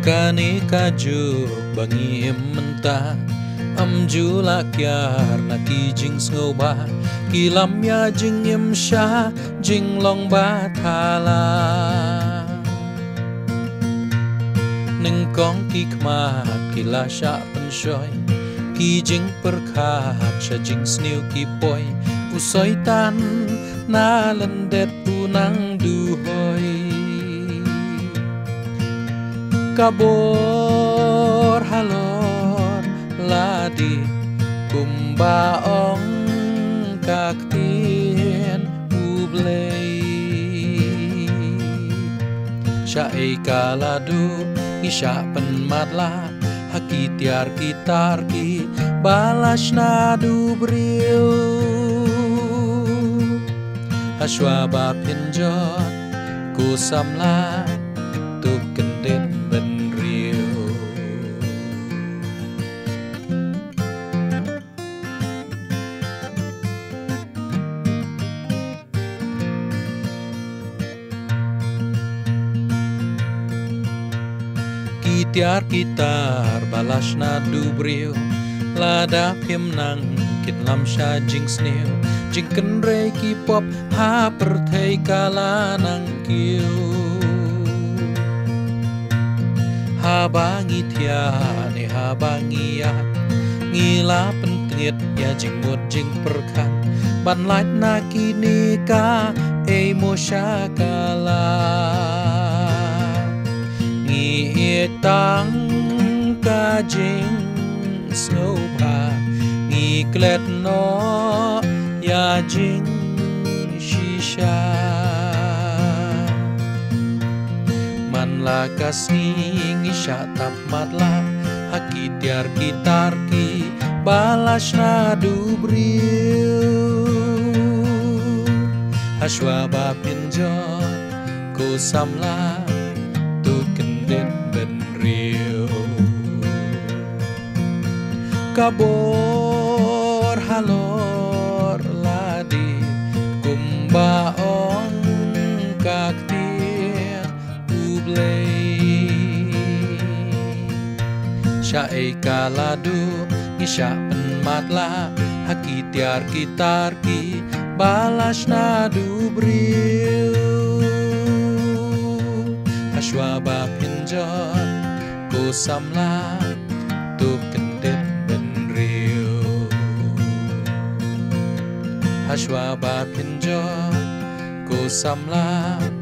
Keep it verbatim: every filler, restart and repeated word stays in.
Kani kajuk bangi mentah am julak yar naki jing sengobah kilam ya jing imsha jing long batala nengkong kikmat kila sya penshoy ki jing perkat sya jing sniu kipoi usoi tan na lendet punang duhoi kabor halor lade kumbaong Ktien U Blei syai kaladu isya penmatla haki tiar kitar ki balas nadu bril aswa bab enjot ku samla tuk kendit Tiar kitar balas nadu brio lada pim nang kit lam sha jing snew jing ken rei ki pop ha per thei kala nang kiu ha bangi thia ne ha bangi ya ngila pentriet ya jing mut jing perkan ban lait na kini ka ei mo sha kala Tang kajing snowpa ngiklet no ya jing shisha man lakas ngisya tap matla haki tiar kitar ki balas nadu bril aswa ba pinjot ku samla tu kendit kabor halor lade kumbaong Ktien U Blei syai kaladu ngisya penmatla haki tiar kitar ki balas nadu bril aswa bab enjot ku samla tu kendit Ashwa ba pinjot ku samla